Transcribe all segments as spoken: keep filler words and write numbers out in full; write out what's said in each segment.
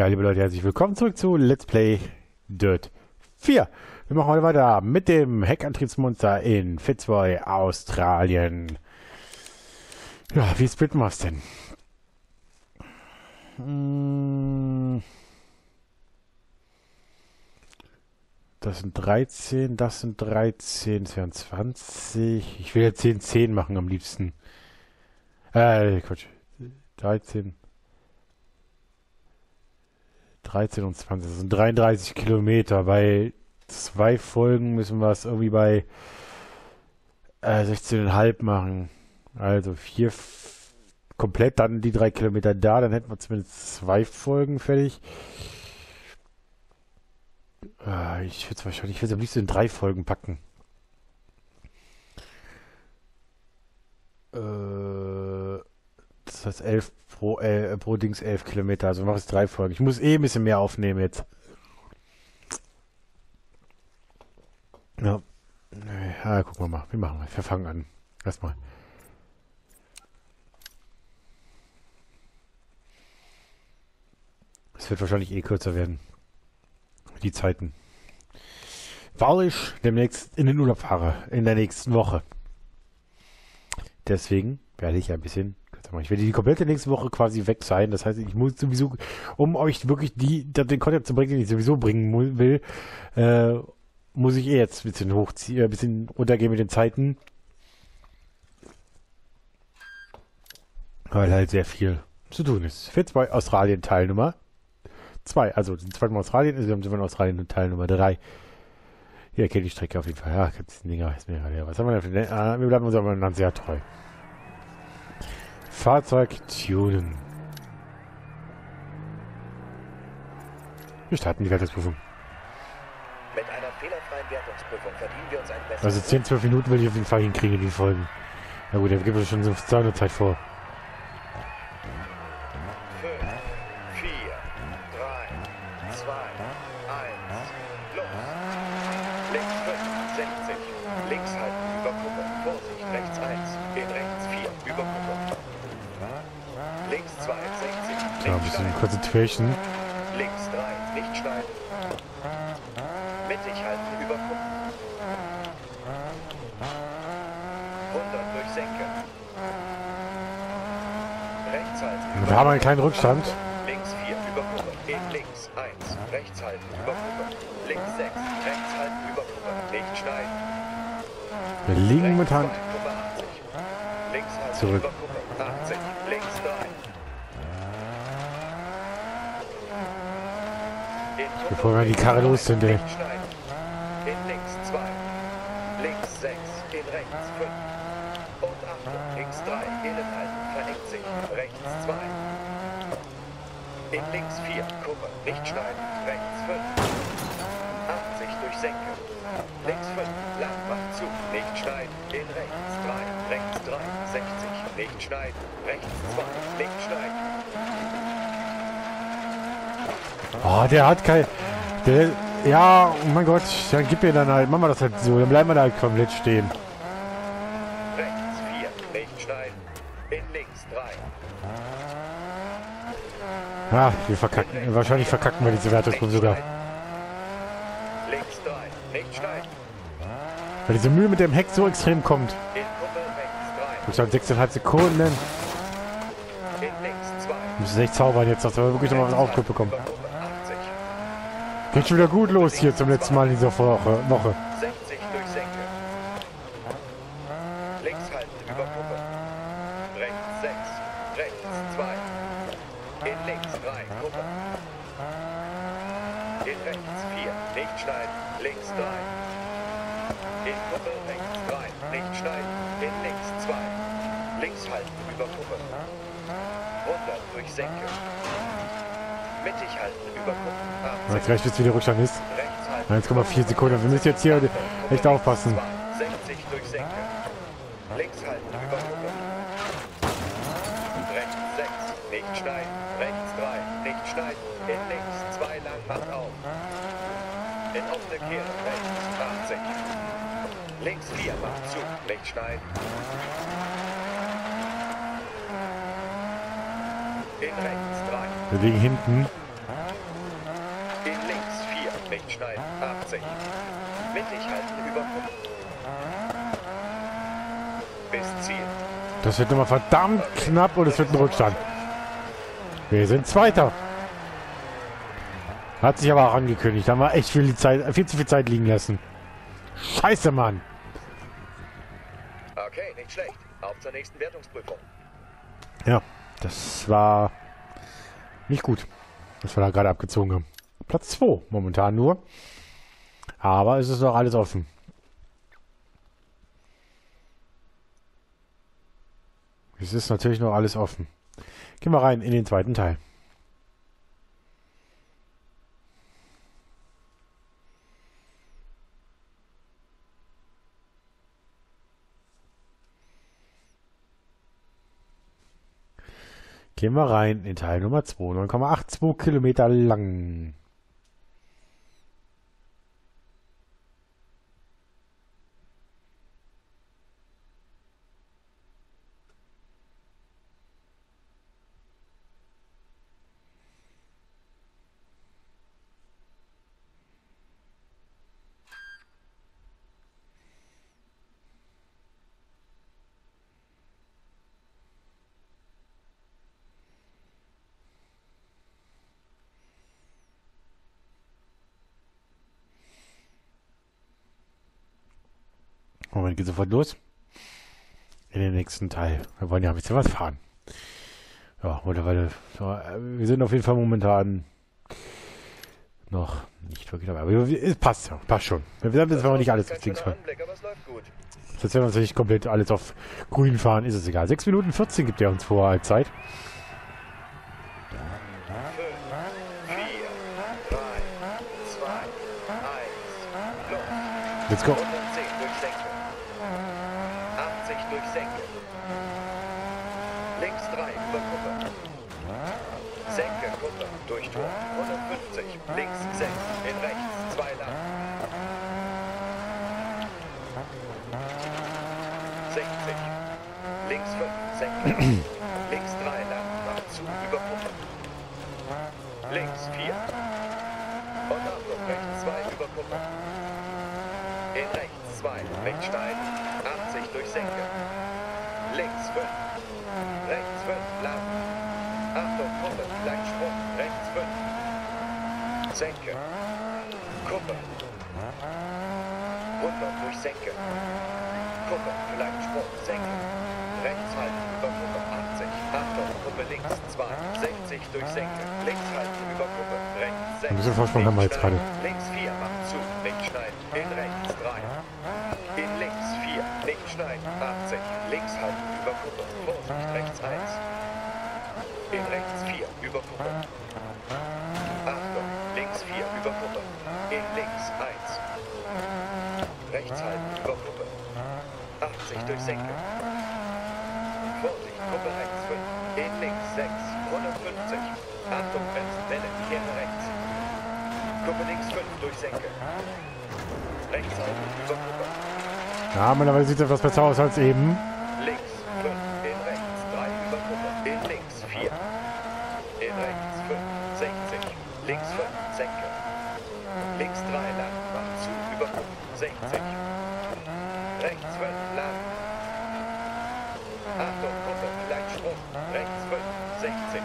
Ja, liebe Leute, herzlich willkommen zurück zu Let's Play Dirt vier. Wir machen heute weiter mit dem Heckantriebsmonster in Fitzroy, Australien. Ja, wie splitten wir es denn? Hm. Das sind dreizehn, das sind dreizehn, das wären zwanzig. Ich will ja zehn, zehn machen am liebsten. Äh, Quatsch. dreizehn. dreizehn und zwanzig. Das sind dreiunddreißig Kilometer. Bei zwei Folgen müssen wir es irgendwie bei äh, sechzehn Komma fünf machen. Also vier komplett, dann die drei Kilometer da. Dann hätten wir zumindest zwei Folgen fertig. Ich würde es wahrscheinlich, ich würde es am liebsten in drei Folgen packen. Äh, das heißt elf pro, äh, pro Dings elf Kilometer, also mache ich drei Folgen. Ich muss eh ein bisschen mehr aufnehmen jetzt. Ja, ja gucken wir mal. Wir machen mal. Wir fangen an. Erstmal. Es wird wahrscheinlich eh kürzer werden. Die Zeiten. Weil ich demnächst in den Urlaub fahre, in der nächsten Woche. Deswegen werde ich ein bisschen kürzer machen. Ich werde die komplette nächste Woche quasi weg sein. Das heißt, ich muss sowieso, um euch wirklich die, den Content zu bringen, den ich sowieso bringen will, äh, muss ich eh jetzt ein bisschen hochziehen, ein bisschen runtergehen mit den Zeiten. Weil halt sehr viel zu tun ist. Fitzroy, Australien, Teilnummer zwei, also den zweiten Mal Australien, also haben sie von Australien Teil Nummer drei. Hier erkenne ich die Strecke auf jeden Fall. Ja, jetzt Dinger, ist mir egal. Was haben wir denn für den? Ah, wir bleiben uns aber dann sehr treu. Fahrzeug tunen. Wir starten die Wertungsprüfung. Mit einer fehlerfreien Wertungsprüfung verdienen wir uns ein besseres. Also zehn, zwölf Minuten will ich auf jeden Fall hinkriegen in die Folgen. Na gut, dann gibt es schon so eine Zeit vor. Concentration. Links drei, nicht schneiden. Mittig halten, übergucken. hundert durch Senke. Rechts halten. Wir haben einen kleinen Rückstand. Links vier, übergucken. Geht links eins, rechts halten, übergucken. Links sechs, rechts halten, übergucken. Nicht schneiden. Wir liegen rechts mit Hand. zwei, links halten, zurück. achtzig, links drei. Bevor wir die Karre los sind, ey. In links zwei, links sechs, in rechts fünf und acht, links drei, innen halten, vernickt sich, rechts zwei. In links vier, Kurve, nicht schneiden, rechts fünf, achtzig durch Senke, links fünf, lang macht zu, nicht schneiden, in rechts drei, rechts drei, sechzig, nicht schneiden, rechts zwei, nicht schneiden. Oh, der hat kein... Der, ja, oh mein Gott, dann gib mir dann halt... Machen wir das halt so, dann bleiben wir da halt komplett stehen. Rechts vier, nicht schneiden. In links drei. Ah, wir verkacken. Wahrscheinlich verkacken wir diese Wertungskurve sogar. Links drei, nicht schneiden. Weil diese Mühe mit dem Heck so extrem kommt. In Kuppel rechts drei. sechzehn Komma fünf Sekunden. In links zwei. Wir müssen echt zaubern jetzt, dass wir wirklich nochmal was Aufgriff bekommen. Geht schon wieder gut los hier zum letzten Mal in dieser Woche. Woche. sechzig durch Senke. Links halten über Kuppe. Rechts sechs, rechts zwei. In links drei, Kuppe. In rechts vier, nicht schneiden, links drei. In Kuppe rechts drei, nicht schneiden, in links zwei. Links halten über Kuppe. hundert durch Senke. Mittig halten, übergucken. Ja, jetzt gleich wird es wieder Rückstand ist. eins Komma vier Sekunden. Wir müssen jetzt hier echt aufpassen. sechzig durch Senke. Links halten, übergucken. Rechts sechs, nicht schneiden. Rechts drei, nicht schneiden. In links zwei lang, macht auf. In offene Kehre, rechts achtzig. Links vier, macht zu, nicht schneiden. In rechts drei. Wir liegen hinten. rechts schneiden, achtzig. Mittig halten, über fünf. Bis Ziel. Das wird nochmal verdammt knapp und es wird ein Rückstand. Wir sind Zweiter. Hat sich aber auch angekündigt. Da haben wir echt viel, Zeit, viel zu viel Zeit liegen lassen. Scheiße, Mann. Okay, nicht schlecht. Auf zur nächsten Wertungsprüfung. Ja, das war nicht gut, was wir da gerade abgezogen haben. Platz zwei momentan nur. Aber es ist noch alles offen. Es ist natürlich noch alles offen. Gehen wir rein in den zweiten Teil. Gehen wir rein in Teil Nummer zwei, neun Komma zweiundachtzig Kilometer lang. Moment, geht sofort los. In den nächsten Teil. Wir wollen ja ein bisschen was fahren. Ja, mittlerweile. Wir sind auf jeden Fall momentan noch nicht wirklich dabei. Aber es passt ja, passt schon. Wir haben jetzt nicht alles auf links fahren. Jetzt werden wir uns nicht komplett alles auf grün fahren, ist es egal. sechs Minuten vierzehn gibt er uns vor als Zeit. fünf, vier, drei, zwei, eins, let's go. Links drei lang, nach zu, überpumpen. Links vier. Und Achtung, rechts zwei, überpumpen. In rechts zwei, rechts steigen. achtzig durch Senke. Links fünf. Rechts fünf, lang. Achtung, Kuppe, gleich Sprung. Rechts fünf. Senke. Kuppe. hundert durch Senke. Kuppe, gleich Sprung, Senke. Rechts halten, über Kuppe, achtzig. Achtung, Kuppe links, zwei, sechzig durch Senke. Links halten, über Kuppe, rechts, sechs. Ein bisschen Vorsprung haben wir jetzt gerade. Links vier, macht zu, nicht schneiden. In rechts drei. In links vier, nicht schneiden, achtzig. Links halten, über Kuppe, Vorsicht, rechts eins. In rechts vier, über Kuppe. Achtung, links vier, über Kuppe. In links eins. Rechts halten, über Kuppe. achtzig durch Senke. Vorsicht, Kuppe rechts fünf, in links sechs, hundertfünfzig. Achtung, Bremsen, Welle, Kehre rechts. Kuppe links fünf, durch Senke. Rechts halten, über Kuppe. Ja, mittlerweile sieht es etwas besser aus als eben. Links fünf, in rechts drei, über Kuppe. In links vier, in rechts fünf, sechzig. Links fünf, Senke. Links drei, lang, macht zu, über Kuppe, sechzig. Rechts fünf, lang. Achtung, Kuppe, leicht Sprung, rechts fünf, sechzig.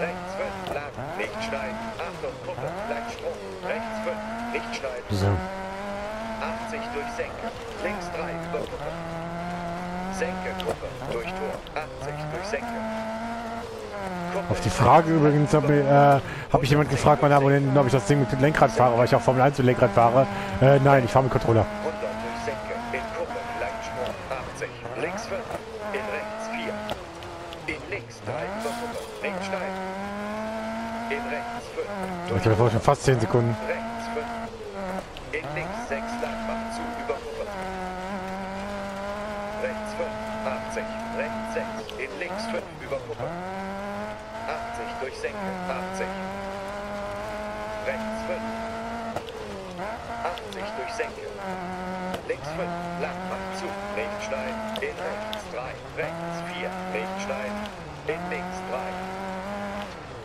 Rechts fünf, lang, nicht schneiden. Achtung, Kuppe, leicht Sprung, rechts fünf, nicht schneiden. So. achtzig durch Senke, links drei, über Kuppe. Senke, Kuppe, durch Tor, achtzig durch Senke. Kuppe, auf die Frage übrigens, habe äh, hab ich jemand gefragt, meine Abonnenten, ob ich das Ding mit dem Lenkrad fahre, weil ich auch Formel eins mit Lenkrad fahre. Äh, nein, ich fahre mit Controller. Ich glaube, schon fast zehn Sekunden. Rechts fünf. In links sechs, lang, macht zu, über Kuppe. Rechts fünf, achtzig. Rechts sechs, in links fünf, über Kuppe. achtzig durch Senke, achtzig. Rechts fünf. achtzig durch Senke. Links fünf, lang, macht zu, nicht schneiden. In rechts drei, rechts vier, nicht schneiden. In links drei.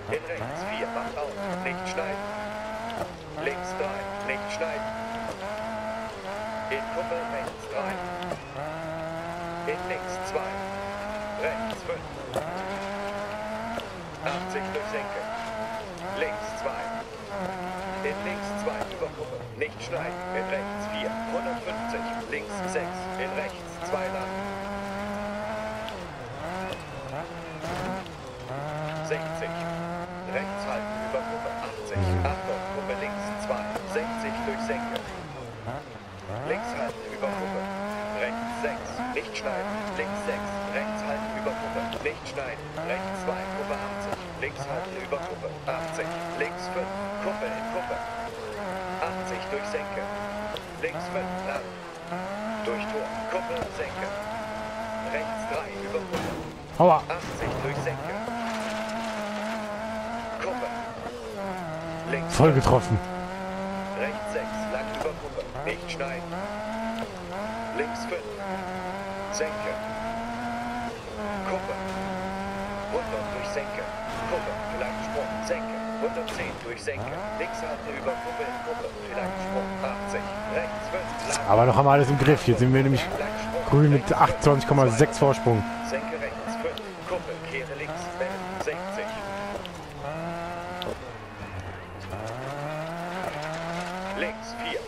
In rechts vier, macht auf, nicht schneiden. Links drei, nicht schneiden. In Kuppel rechts drei. In links zwei. Rechts fünf. achtzig durch Senke. Links zwei. In links zwei über Kuppel. Nicht schneiden. In rechts vier. hundertfünfzig. Links sechs. In rechts zwei lang. sechzig. Rechts halten über Kuppel. achtzig. Achtung, Kuppel links zwei. sechzig durch Senke. Links halten über Kuppel. Rechts sechs. Nicht schneiden. Links sechs. Rechts halten über Kuppel. Nicht schneiden. Rechts zwei. Kuppel achtzig. Links halten über Kuppel. achtzig. Links fünf. Kuppel in Kuppel. achtzig durch Senke. Links fünf. Lang. Durch Tor. Kuppel. Senke. Rechts drei. Über Kuppel. achtzig durch Senke. Kuppel. Links voll getroffen. Rechts sechs. Lang über Kuppel. Nicht schneiden. Links fünf. Senke. Kuppel. hundert durch Senke. Kuppel. Flankensprung. Senke. hundertzehn durch Senke. Links halten über Kuppel. Kuppel. Flankensprung. achtzig. Rechts fünf. Aber noch haben wir alles im Griff. Jetzt sind wir nämlich grün mit achtundzwanzig Komma sechs Vorsprung. Senke rechts fünf. Kuppel. Kehre links. sechzig. Links vier.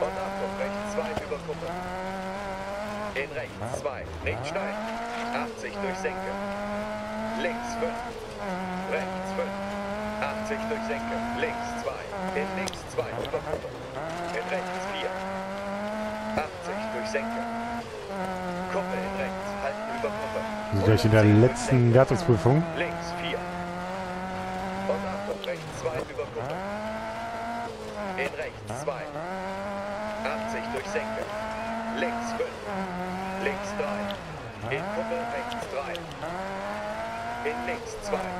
Und Achtung, rechts zwei über Kuppel. In rechts zwei. Nicht schneiden. achtzig durch Senke. Links fünf. Rechts fünf. achtzig durch Senke. Links zwei. In links zwei über Kuppel. In rechts vier. achtzig durch Senke. Kuppel in rechts. Halten über Kuppel. Und gleich in der letzten Wertungsprüfung. Links vier. Und Achtung, rechts zwei über Kuppel. In rechts zwei. achtzig durch Senke. Links fünf. Links drei. In Kuppel rechts drei. In links zwei.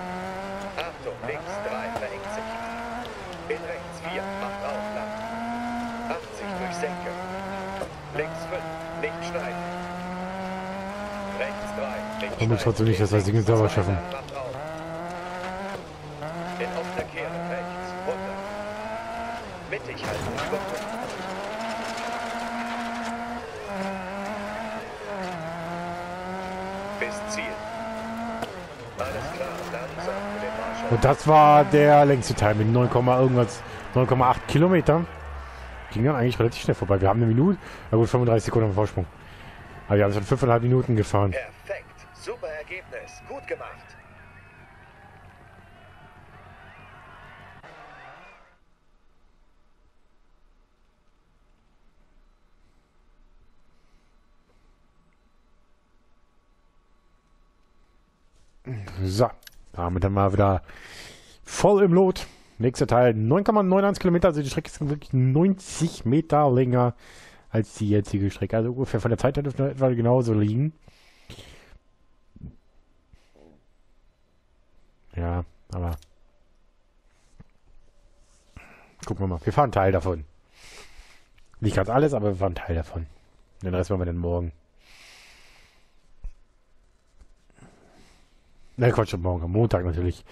Achtung, links drei verengt sich. In rechts vier. Macht auf lang. achtzig durch Senke. Links fünf. Nicht schneiden. Rechts drei. Nicht schneiden. Und trotzdem nicht, dass wir es selber schaffen. Macht auf. In offener Kehre rechts. Runter. Mittig halten über Kuppel. Bis Ziel. Alles klar, langsam für den Marschall. Und das war der längste Teil mit neun Komma acht Kilometern. Ging dann eigentlich relativ schnell vorbei. Wir haben eine Minute, na gut, fünfunddreißig Sekunden am Vorsprung. Aber wir haben schon fünfeinhalb Minuten gefahren. Perfekt, super Ergebnis, gut gemacht. So, damit haben wir wieder voll im Lot. Nächster Teil, neun Komma einundneunzig Kilometer. Also die Strecke ist wirklich neunzig Meter länger als die jetzige Strecke. Also ungefähr von der Zeit her dürfte wir etwa genauso liegen. Ja, aber gucken wir mal. Wir fahren einen Teil davon. Nicht ganz alles, aber wir fahren einen Teil davon. Den Rest machen wir dann morgen. Na Quatsch, schon morgen, am Montag natürlich.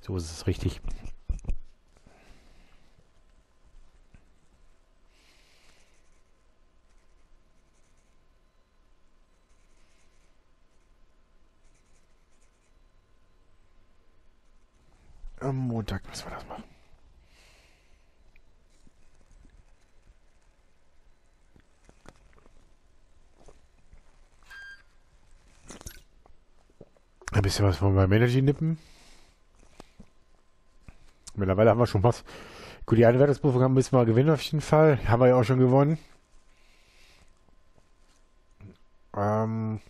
So ist es richtig. Am Montag müssen wir das machen. Ein bisschen was von meinem Energy nippen. Mittlerweile haben wir schon was. Gut, die eine Wertungsprüfung haben müssen wir gewinnen auf jeden Fall. Haben wir ja auch schon gewonnen. Ähm.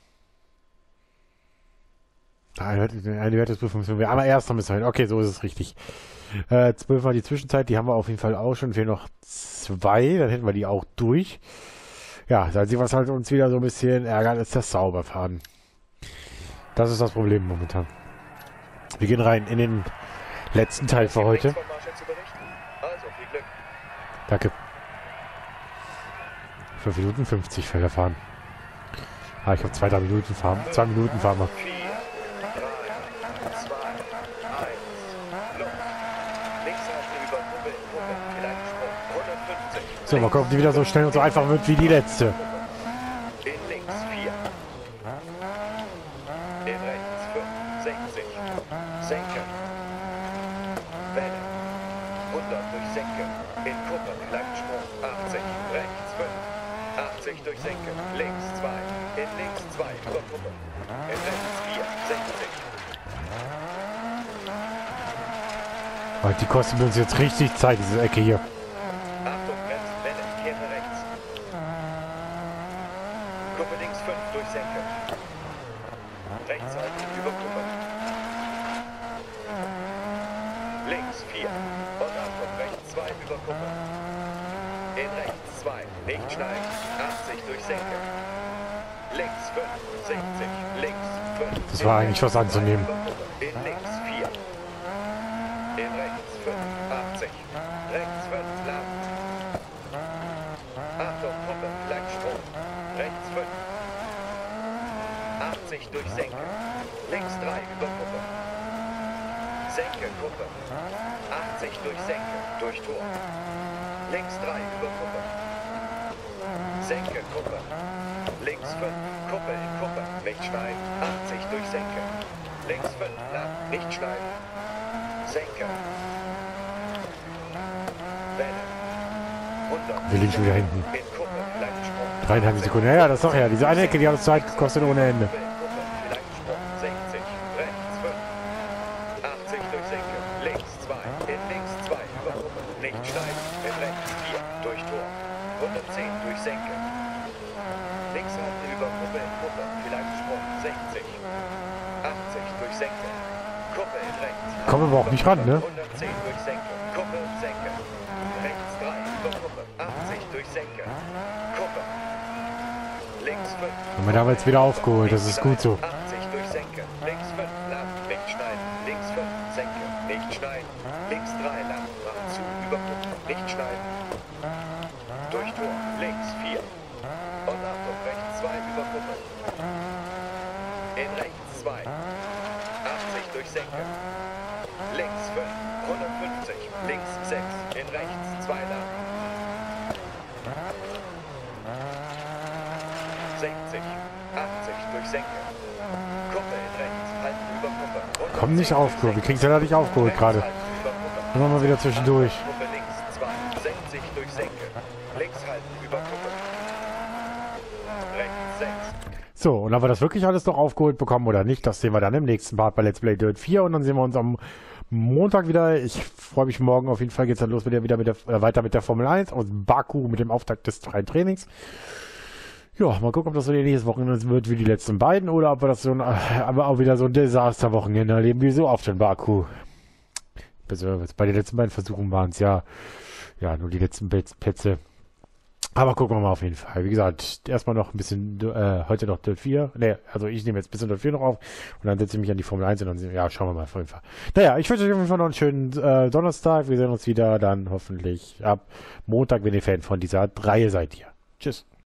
Eine Wertungsprüfung müssen wir. Aber erst noch müssen wir hin. Okay, so ist es richtig. Äh, zwölf war die Zwischenzeit. Die haben wir auf jeden Fall auch schon. Fehlen noch zwei. Dann hätten wir die auch durch. Ja, da sieht was halt uns wieder so ein bisschen ärgert, ist das Sauberfahren. Das ist das Problem momentan. Wir gehen rein in den letzten Teil für heute. Also, viel Glück. Danke. fünf Minuten fünfzig Felder fahren. Ah, ich habe zwei, drei Minuten fahren. zwei Minuten fahren wir. vier, drei, zwei, eins, los. Links So, mal gucken, ob die wieder so schnell und so einfach wird wie die letzte. Die kosten uns jetzt richtig Zeit, diese Ecke hier. Achtung, rechts, Welle, Kehre rechts. Kuppe links fünf durch Senke. Rechts halten, über Kuppe. Links vier. Und Achtung, rechts zwei, über Kuppe. In rechts zwei, nicht schneiden. achtzig durch Senke. Links fünf, sechzig, links fünf. Das war eigentlich was anzunehmen. In links vier. In rechts fünf, achtzig. Rechts fünf, lang. Achtung, Pumpe, Langstrom. Rechts fünf. achtzig durch Senke. Links drei, über Pumpe. Senke, Pumpe. achtzig durch Senke, durch Tor. Links drei, über Pumpe. Senke, Pumpe. Links fünf, Kuppel, Kuppe. Nicht schneiden. achtzig durch Senke. Links fünf, lang. Nicht schneiden. Senker. Welle. Wir liegen schon wieder hinten. Dreieinhalb Sekunden. Ja, ja, das ist doch ja. Diese eine Ecke, die hat uns Zeit gekostet ohne Ende. Kommen wir aber auch nicht ran, ne? hundertzehn durch Senke, Kuppe, Senke. Rechts drei, über Kuppe. achtzig durch Senke, Kuppe. Links fünf. Und wir haben jetzt wieder aufgeholt, das ist gut so. achtzig durch Senke, links fünf, lang, nicht schneiden. Links fünf, Senke, nicht schneiden. Links drei, lang, nach zu, über Kuppe, nicht schneiden. Durch Tor, links vier. Und Achtung, rechts zwei, über Kuppe. In rechts zwei. achtzig durch Senke. Links fünf, hundertfünfzig, links sechs, in rechts zwei lang. sechzig, achtzig durch Senke. Kuppe in rechts, halten über Kuppe. Komm nicht aufgeholt, wir kriegen es ja nicht aufgeholt gerade. Immer mal wieder zwischendurch. Kuppe links zwei, sechzig durch Senke. Links halten über Kuppe. Rechts sechs. So, und haben wir das wirklich alles noch aufgeholt bekommen oder nicht? Das sehen wir dann im nächsten Part bei Let's Play Dirt vier und dann sehen wir uns am Montag wieder. Ich freue mich morgen. Auf jeden Fall geht es dann los mit der, wieder mit der, äh, weiter mit der Formel eins aus Baku mit dem Auftakt des freien Trainings. Ja, mal gucken, ob das so ein ähnliches Wochenende wird wie die letzten beiden oder ob wir das so ein, aber auch wieder so ein Desasterwochenende erleben wie so oft in Baku. Besonders bei den letzten beiden Versuchen waren es ja, ja nur die letzten Plätze. Aber gucken wir mal auf jeden Fall. Wie gesagt, erstmal noch ein bisschen, äh, heute noch Dirt vier. Ne, also ich nehme jetzt bis Dirt vier noch auf und dann setze ich mich an die Formel eins und dann ja, schauen wir mal auf jeden Fall. Naja, ich wünsche euch auf jeden Fall noch einen schönen äh, Donnerstag. Wir sehen uns wieder dann hoffentlich ab Montag, wenn ihr Fan von dieser Reihe seid hier. Tschüss.